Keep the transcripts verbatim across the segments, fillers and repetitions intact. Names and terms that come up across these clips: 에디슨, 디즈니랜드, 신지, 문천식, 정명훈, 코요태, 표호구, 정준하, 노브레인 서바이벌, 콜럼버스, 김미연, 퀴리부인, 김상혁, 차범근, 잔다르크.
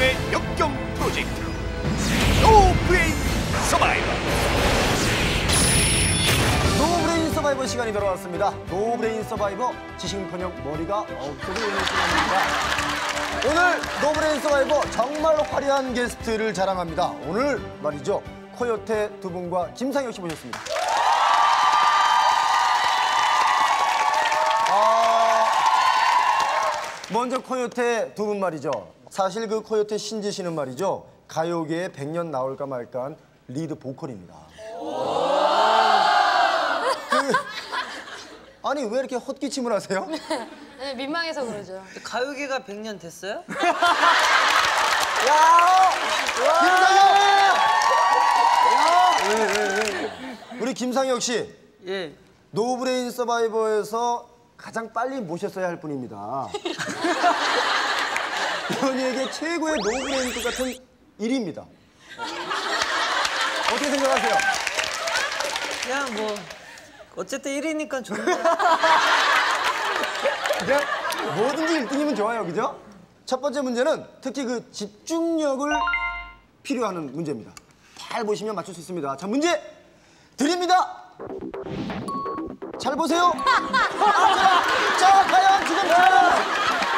게임의 역경 프로젝트 노브레인 서바이벌. 노브레인 서바이벌 시간이 돌아왔습니다. 노브레인 서바이벌 지식커녕 머리가 없어도 있는 시간입니다. 오늘 노브레인 서바이벌 정말 화려한 게스트를 자랑합니다. 오늘 말이죠, 코요태 두 분과 김상혁 씨 모셨습니다. 먼저 코요태 두 분 말이죠. 사실 그 코요태 신지 씨는 말이죠, 가요계에 백 년 나올까 말까 한 리드 보컬입니다. 그, 아니 왜 이렇게 헛기침을 하세요? 네, 민망해서 그러죠. 가요계가 백 년 됐어요? 야! 김상혁! 야! 왜, 왜, 왜. 우리 김상혁 씨. 예. 노브레인 서바이버에서 가장 빨리 모셨어야 할 분입니다. 연예계 최고의 노브레인급 같은 일입니다. 어떻게 생각하세요? 그냥 뭐 어쨌든 일 위니까 좋은 거예요. 그냥 뭐든지 일 등이면 좋아요, 그죠? 첫 번째 문제는 특히 그 집중력을 필요하는 문제입니다. 잘 보시면 맞출 수 있습니다. 자, 문제 드립니다. 잘 보세요. 아, 자, 과연 지금 지나가는,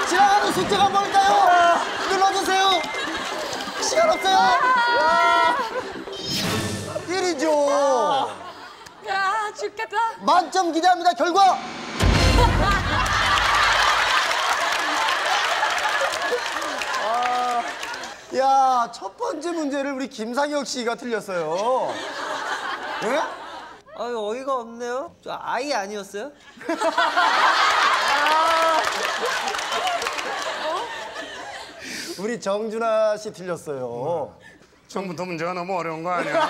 지나가는 숫자가 뭘까요? 눌러주세요. 시간 없어요. 일이죠. 야, 죽겠다. 만점 기대합니다. 결과. 아, 야, 첫 번째 문제를 우리 김상혁 씨가 틀렸어요. 네? 아유, 어이가 없네요. 저 아이 아니었어요? 아 우리 정준하 씨 틀렸어요. 어. 처음부터 문제가 너무 어려운 거 아니야? 어?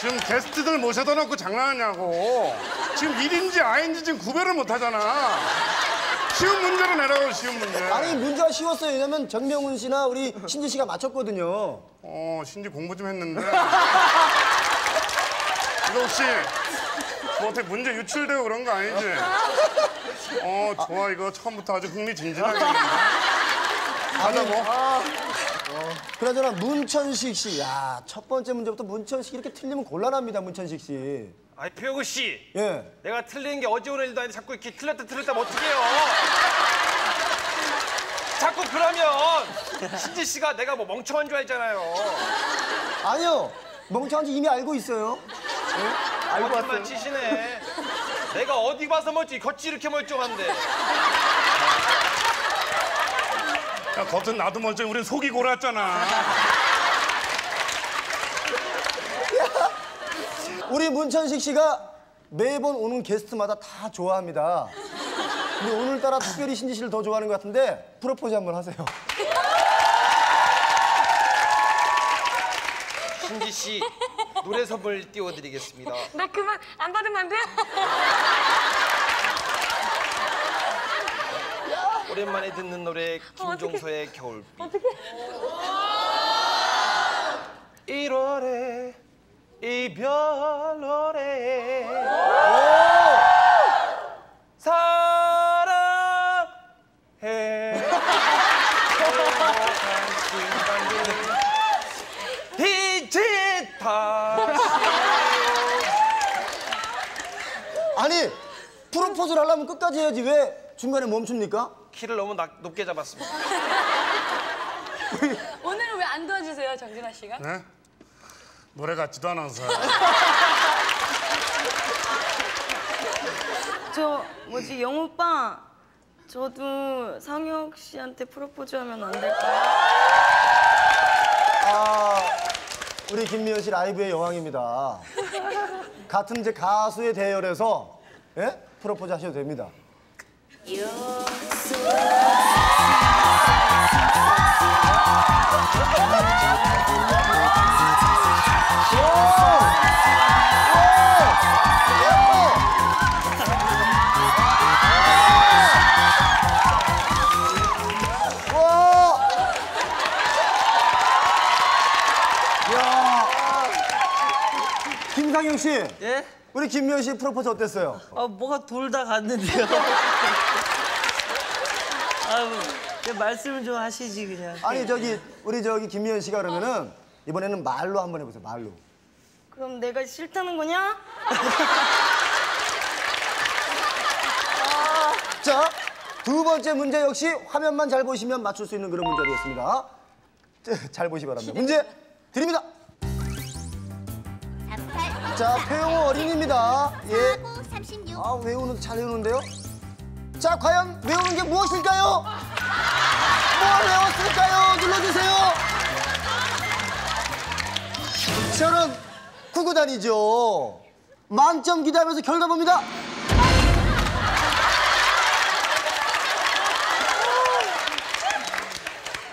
지금 게스트들 모셔다 놓고 장난하냐고. 지금 일인지 아이인지 지금 구별을 못 하잖아. 쉬운 문제로 내라고, 쉬운 문제. 아니, 문제가 쉬웠어요. 왜냐면 정명훈 씨나 우리 신지 씨가 맞췄거든요. 어, 신지 공부 좀 했는데. 이거 혹시 뭐 어떻게 문제 유출되고 그런 거 아니지? 어, 좋아. 이거 처음부터 아주 흥미진진하게. 가자, 뭐. 아, 어. 그나저나 문천식 씨. 야, 첫 번째 문제부터 문천식 이렇게 틀리면 곤란합니다, 문천식 씨. 아이, 표호구 씨. 예. 내가 틀리는 게 어제 오늘 일도 아닌데 자꾸 이렇게 틀렸다 틀렸다 하면 어떡해요. 자꾸 그러면 신지 씨가 내가 뭐 멍청한 줄 알잖아요. 아니요. 멍청한 줄 이미 알고 있어요. 네? 알고 왔어요. 거짓말 치시네. 내가 어디 봐서 멀쩡, 겉이 이렇게 멀쩡한데. 야, 겉은 나도 멀쩡해. 우린 속이 골았잖아. 우리 문천식 씨가 매번 오는 게스트마다 다 좋아합니다. 근데 오늘따라 특별히 신지 씨를 더 좋아하는 것 같은데 프로포즈 한번 하세요. 신지 씨, 노래 선물 띄워드리겠습니다. 나 그만 안 받으면 안 돼? 오랜만에 듣는 노래 김종서의 어, 겨울비. 어떻게? 일월에 이별 노래 사랑해 빛이 다시. 아니, 프로포즈를 하려면 끝까지 해야지 왜 중간에 멈춥니까? 키를 너무 낮, 높게 잡았습니다. 오늘은 왜 안 도와주세요, 정준하 씨가? 네? 노래 같지도 않아서. 저 뭐지, 영 오빠, 저도 상혁 씨한테 프로포즈하면 안 될까요? 아, 우리 김미연 씨 라이브의 여왕입니다. 같은 이제 가수의 대열에서, 예? 프로포즈 하셔도 됩니다. 김상혁 씨, 예? 우리 김미연 씨 프로포즈 어땠어요? 아, 뭐가 돌다 갔는데요. 아유, 말씀을 좀 하시지 그냥. 아니 저기 우리 저기 김미연 씨가 그러면은 이번에는 말로 한번 해보세요. 말로. 그럼 내가 싫다는 거냐? 자, 두 번째 문제 역시 화면만 잘 보시면 맞출 수 있는 그런 문제였습니다. 잘 보시기 바랍니다. 문제 드립니다. 자, 표용어 어린이입니다. 예. 아, 외우는 잘 외우는데요. 자, 과연 외우는 게 무엇일까요? 뭘 외웠을까요? 눌러주세요. 저는 구구단이죠. 만점 기대하면서 결과 봅니다.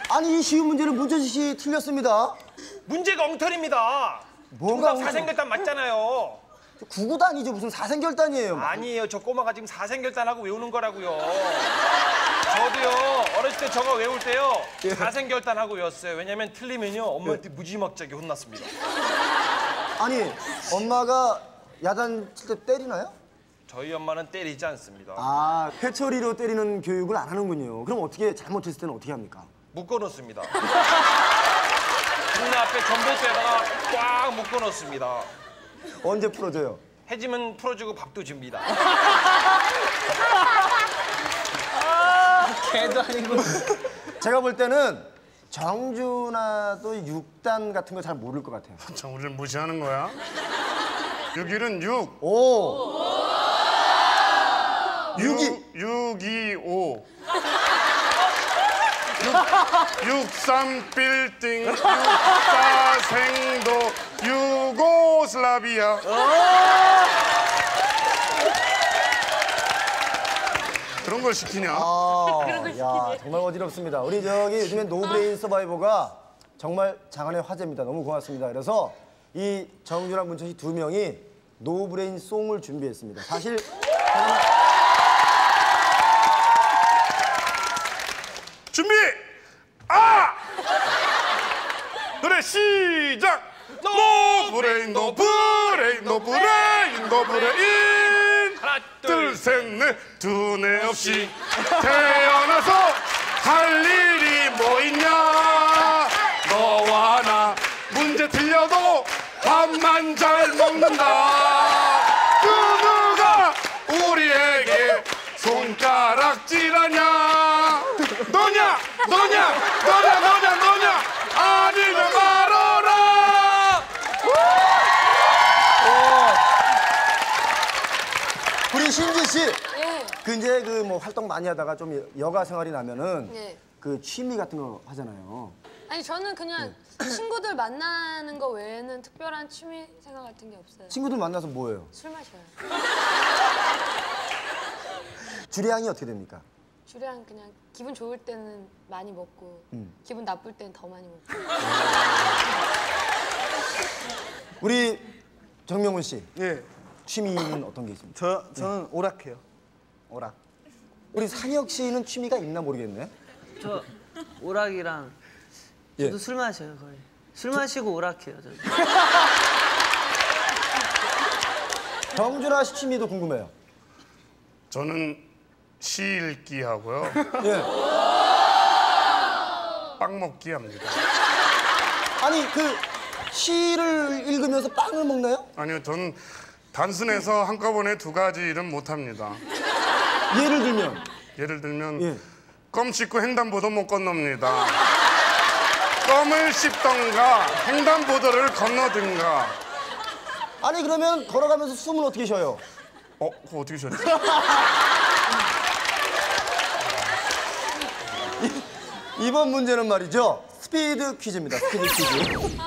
아니, 이 쉬운 문제는 문천식 씨 틀렸습니다. 문제가 엉터리입니다. 뭔가 엉터리. 사생결단 맞잖아요. 구구단이죠. 무슨 사생결단이에요. 아니에요. 저 꼬마가 지금 사생결단하고 외우는 거라고요. 저도요. 어렸을 때 저거 외울 때요. 예. 사생결단하고 외웠어요. 왜냐면 틀리면요. 엄마한테 예. 무지막지하게 혼났습니다. 아니, 엄마가 야단 칠 때 때리나요? 저희 엄마는 때리지 않습니다. 아, 회초리로 때리는 교육을 안 하는군요. 그럼 어떻게 잘못했을 때는 어떻게 합니까? 묶어놓습니다. 눈 앞에 전봇대에다가 꽉 묶어놓습니다. 언제 풀어줘요? 해지면 풀어주고 밥도 줍니다. 아, 개도 아니고. 제가 볼 때는 정준하도 육단 같은 거 잘 모를 것 같아요. 저 우리를 무시하는 거야? 육일은 육. 오. 육이. 육이오. 육삼빌딩, 육사생도, 유고슬라비아. 그런 걸 시키냐? 아, 그런 걸 시키냐? 야, 정말 어지럽습니다. 우리 저기 요즘에 노브레인 서바이벌가 정말 장안의 화제입니다. 너무 고맙습니다. 그래서 이 정준하, 문천식 두 명이 노브레인 송을 준비했습니다. 사실 준비! 아! 노래 시작! 노브레인, 노브레인, 노브레인, 노브레인. 하나, 둘, 셋, 넷. 두뇌 없이 태어나서 할 일이 뭐 있냐. 너와 나 문제 틀려도 밥만 잘 먹는다. 그 누가 우리에게 손가락질하냐. 너냐! 너냐! 너냐! 너냐! 너냐! 아니면 말어라! 어. 우리 신지 씨, 네. 그 이제 그 뭐 활동 많이 하다가 좀 여가 생활이 나면은 네. 그 취미 같은 거 하잖아요. 아니 저는 그냥 네. 친구들 만나는 거 외에는 특별한 취미 생각 같은 게 없어요. 친구들 만나서 뭐예요? 술 마셔요. 주량이 어떻게 됩니까? 주량 그냥 기분 좋을 때는 많이 먹고 음. 기분 나쁠 때는 더 많이 먹고. 우리 정명훈 씨, 예, 취미는 어떤 게 있습니까? 저 저는 네. 오락해요. 오락. 우리 상혁 씨는 취미가 있나 모르겠네. 저 오락이랑 저도 예. 술 마셔요 거의. 술 저... 마시고 오락해요 저도. 정준하 씨 취미도 궁금해요. 저는 시 읽기 하고요. 예. 빵 먹기 합니다. 아니 그 시를 읽으면서 빵을 먹나요? 아니요, 전 단순해서 한꺼번에 두 가지 일은 못 합니다. 예를 들면? 예를 들면 예. 껌 씹고 횡단보도 못 건넙니다. 껌을 씹던가 횡단보도를 건너든가. 아니 그러면 걸어가면서 숨은 어떻게 쉬어요? 어? 그거 어떻게 쉬었지? 이번 문제는 말이죠. 스피드 퀴즈입니다. 스피드 퀴즈.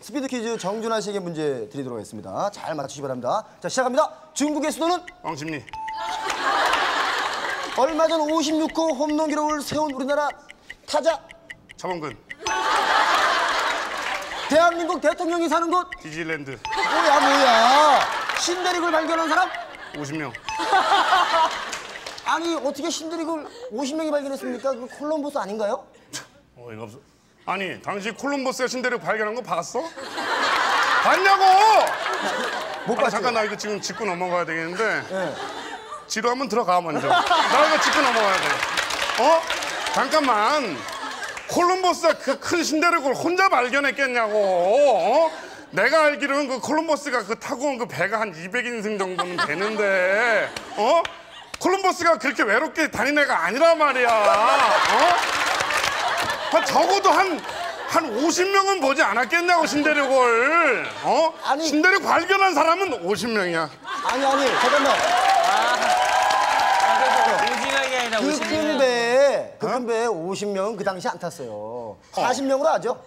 스피드 퀴즈 정준하 씨에게 문제 드리도록 하겠습니다. 잘 맞추시기 바랍니다. 자, 시작합니다. 중국의 수도는? 왕십리. 얼마 전 오십육 호 홈런 기록을 세운 우리나라 타자? 차범근. 대한민국 대통령이 사는 곳? 디즈니랜드. 뭐야 뭐야. 신대륙을 발견한 사람? 오십 명. 아니 어떻게 신드릭을 오십 명이 발견했습니까? 그 콜럼버스 아닌가요? 어이가 없어. 아니 당시 콜럼버스가 신드릭 발견한 거 봤어? 봤냐고! 못 봤어. 잠깐 나 이거 지금 짚고 넘어가야 되겠는데. 네. 지루하면 들어가 먼저. 나 이거 짚고 넘어가야 돼. 어? 잠깐만. 콜럼버스가 그 큰 신대륙을 혼자 발견했겠냐고. 어? 내가 알기로는 그 콜럼버스가 그 타고 온 그 배가 한 이백 인승 정도는 되는데, 어? 콜럼버스가 그렇게 외롭게 다닌 애가 아니란 말이야. 어? 아, 적어도 한, 한 오십 명은 보지 않았겠냐고, 신대륙을. 어? 아니. 신대륙 발견한 사람은 오십 명이야. 아니, 아니, 잠깐만. 그 큰 배에, 그 큰 배에 오십 명은 그 당시 안 탔어요. 사십 명으로 하죠?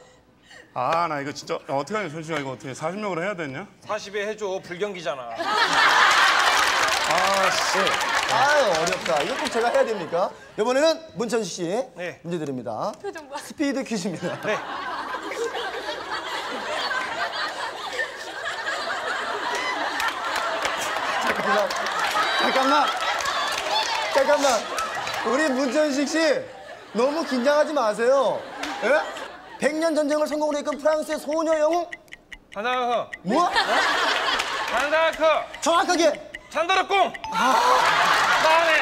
아, 나 이거 진짜 어떻게 하냐, 솔직히 이거 어떻게 사십 명으로 해야 되냐? 사십에 해줘, 불경기잖아. 아, 씨. 아유, 어렵다. 이거 꼭 제가 해야 됩니까? 이번에는 문천식 씨. 네. 문제 드립니다. 표정 봐. 스피드 퀴즈입니다. 네. 잠깐만. 잠깐만. 잠깐만. 우리 문천식 씨, 너무 긴장하지 마세요. 예? 백 년 전쟁을 성공으로 이끈 프랑스의 소녀 영웅? 잔다르크. 뭐? 잔다르크. 정확하게. 잔다르크. 나네.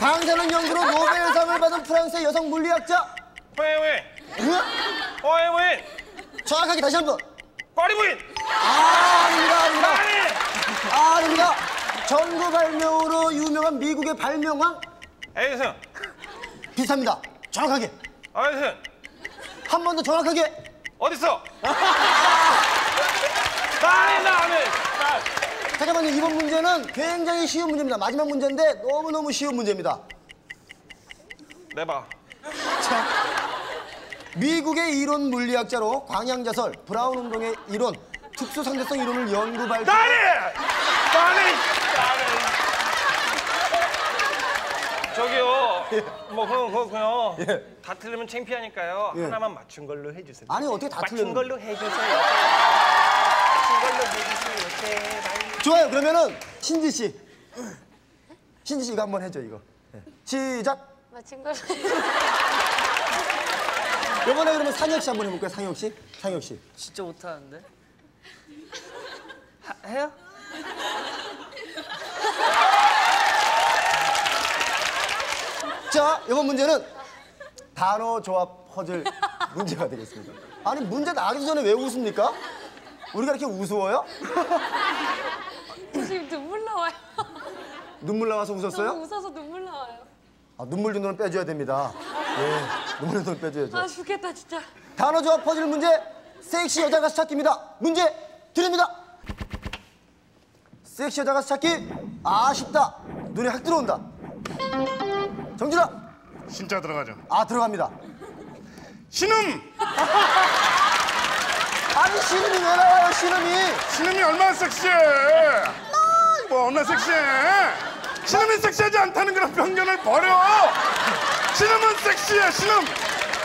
방사능 연구로 노벨상을 받은 프랑스의 여성 물리학자? 코요태. 코요태. 정확하게 다시 한 번. 퀴리부인. 아, 아닙니다, 아닙니다. 아, 아닙니다. 전구 발명으로 유명한 미국의 발명왕? 에디슨. 비슷합니다. 정확하게. 에디슨. 한 번 더 정확하게. 어딨어? 나는 나는. 잠깐만요. 이번 문제는 굉장히 쉬운 문제입니다. 마지막 문제인데 너무 너무 쉬운 문제입니다. 내봐. 자, 미국의 이론 물리학자로 광양자설, 브라운 운동의 이론, 특수 상대성 이론을 연구 발표. 나는 나는 나는. 저기요. 예. 뭐 그건 그렇고요. 예. 다 틀리면 창피하니까요. 예. 하나만 맞춘 걸로 해주세요. 아니 어떻게 다 틀려? 맞춘 걸로 해주세요. 맞춘 걸로 해주세요. 제발. 좋아요. 그러면은 신지 씨, 신지 씨 이거 한번 해줘 이거. 네. 시작. 맞춘 걸로. 이번에 그러면 상혁 씨 한번 해볼까요? 상혁 씨, 상혁 씨. 진짜 못하는데. 하, 해요? 자, 이번 문제는 단어 조합 퍼즐 문제가 되겠습니다. 아니, 문제 나가기 전에 왜 웃습니까? 우리가 이렇게 우스워요? 지금 눈물 나와요. 눈물 나와서 웃었어요? 너무 웃어서 눈물 나와요. 아, 눈물 정도는 빼줘야 됩니다. 예, 눈물 정도는 빼줘야죠. 아, 죽겠다, 진짜. 단어 조합 퍼즐 문제, 섹시 여자 가수 찾기입니다. 문제 드립니다. 섹시 여자 가수 찾기, 아쉽다. 눈에 확 들어온다. 정준하! 신자 들어가죠. 아, 들어갑니다. 신음! 아니, 신음이 왜 나와요, 신음이? 신음이 얼마나 섹시해! 뭐, 얼마나 섹시해! 신음이 섹시하지 않다는 그런 편견을 버려! 신음은 섹시해, 신음!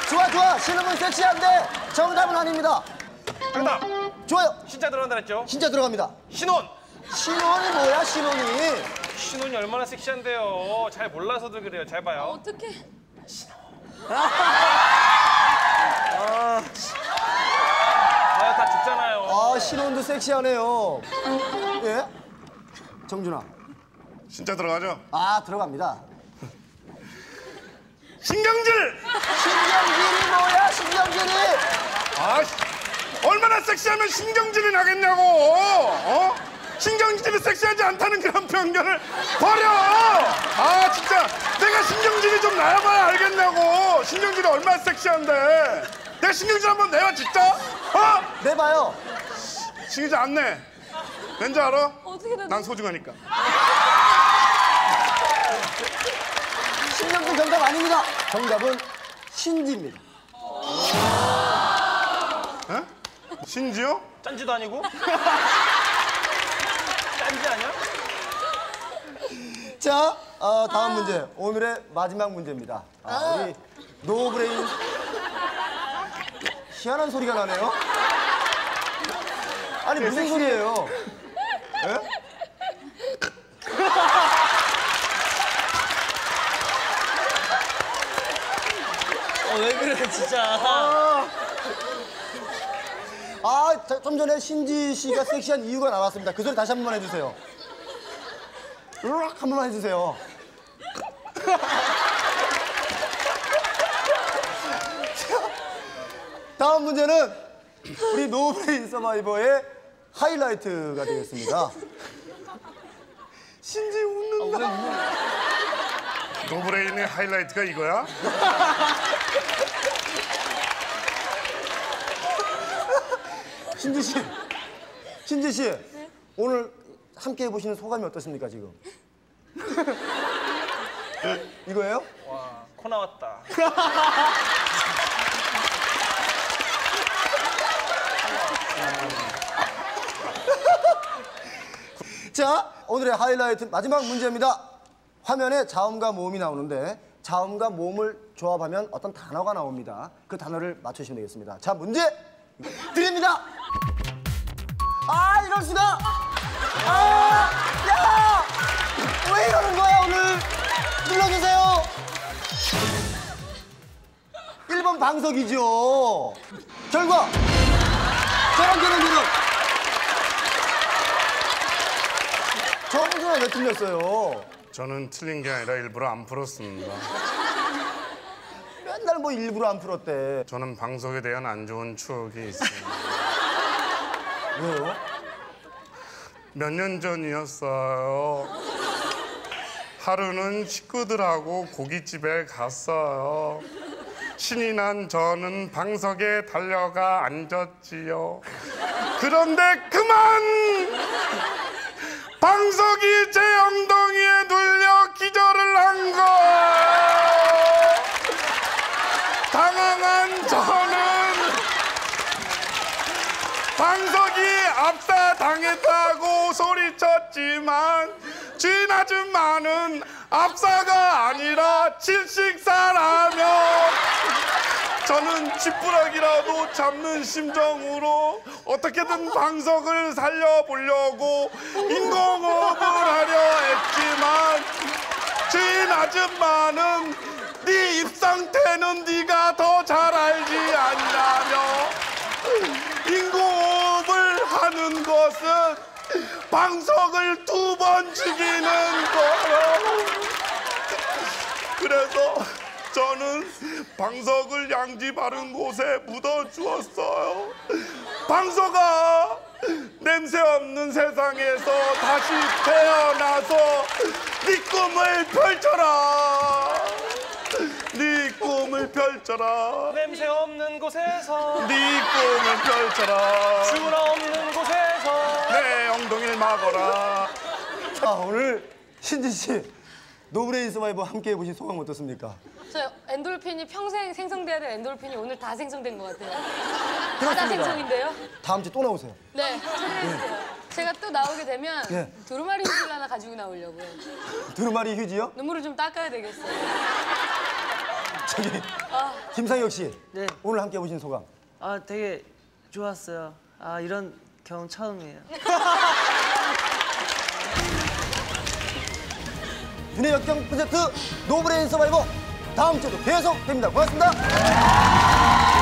좋아, 좋아! 신음은 섹시한데 정답은 아닙니다. 정답! 좋아요! 신자 들어간다 그랬죠? 신자 들어갑니다. 신혼! 신혼이 뭐야, 신혼이? 신혼이 얼마나 섹시한데요. 잘 몰라서도 그래요. 잘 봐요. 아, 어떡해. 신혼. 아, 아, 다 죽잖아요. 아, 신혼도 섹시하네요. 예? 정준하. 진짜 들어가죠? 아, 들어갑니다. 신경질! 신경질이 뭐야, 신경질이! 아, 얼마나 섹시하면 신경질이 나겠냐고! 어? 신경질이 섹시하지 않다는 그런 편견을 버려! 아, 진짜 내가 신경질이 좀 나야봐야 알겠냐고! 신경질이 얼마나 섹시한데! 내가 신경질 한번 내봐, 진짜? 어? 내봐요! 신경질 안 내! 왠지 알아? 어떻게 내? 난 소중하니까. 신경질 정답 아닙니다! 정답은 신지입니다. 에? 신지요? 짠지도 아니고? 아니야? 자, 어, 다음 아... 문제. 오늘의 마지막 문제입니다. 아, 아... 우리 노브레인 희한한 소리가 나네요. 아니 무슨 섹시... 소리예요? 예? 어, 왜 그래 진짜. 아... 아, 좀 전에 신지 씨가 섹시한 이유가 나왔습니다. 그 소리 다시 한 번만 해주세요. 으악 한 번만 해주세요. 다음 문제는 우리 노브레인 서바이버의 하이라이트가 되겠습니다. 신지 웃는다. 아, 노브레인의 하이라이트가 이거야? 신지 씨, 신지 씨, 네? 오늘 함께 해보시는 소감이 어떠십니까 지금? 네. 이거예요? 와, 코 나왔다. 자, 오늘의 하이라이트 마지막 문제입니다. 화면에 자음과 모음이 나오는데 자음과 모음을 조합하면 어떤 단어가 나옵니다. 그 단어를 맞추시면 되겠습니다. 자, 문제 드립니다. 아, 이럴 수가. 아, 야, 왜 이러는 거야 오늘. 눌러주세요. 일 번 방석이죠. 결과 저랑저는 지금 정준하 왜 틀렸어요? 저는 틀린 게 아니라 일부러 안 풀었습니다. 맨날 뭐 일부러 안 풀었대. 저는 방석에 대한 안 좋은 추억이 있습니다. 왜요? 몇 년 전이었어요. 하루는 식구들하고 고깃집에 갔어요. 신이 난 저는 방석에 달려가 앉았지요. 그런데 그만! 방석이 제 엉덩이에 눌려 기절을 한 거예요. 당황한 저는 방석이 앞다 당했다고 소리쳤지만 주인 아줌마는 앞사가 아니라 칠식사라며 저는 쥐뿌락이라도 잡는 심정으로 어떻게든 방석을 살려보려고 인공호흡을 하려 했지만 주인 아줌마는 네 입 상태는 네가 더 잘 알지 않냐며 인공호흡을 하는 것은 방석을 두 번 죽이는 거로 그래서 저는 방석을 양지 바른 곳에 묻어주었어요. 방석아, 냄새 없는 세상에서 다시 태어나서 네 꿈을 펼쳐라. 네 꿈을 펼쳐라. 냄새 없는 곳에서 네 꿈을 펼쳐라. 주라 없는 곳에서 내 엉덩이를 막아라. 자, 오늘 신지 씨, 노브레인 서바이벌 함께 해보신 소감 어떻습니까? 저 엔돌핀이 평생 생성돼야 될 엔돌핀이 오늘 다 생성된 것 같아요. 그렇습니다. 다 생성인데요? 다음 주에 또 나오세요. 네, 초대해주세요. 예. 제가 또 나오게 되면 예. 두루마리 휴지를 하나 가지고 나오려고요. 두루마리 휴지요? 눈물을 좀 닦아야 되겠어요. 저기, 아. 김상혁 씨, 네. 오늘 함께 해보신 소감. 아, 되게 좋았어요. 아, 이런 경험 처음이에요. 윤회 역경 프로젝트 노브레인 서바이벌 다음 주도 계속됩니다. 고맙습니다.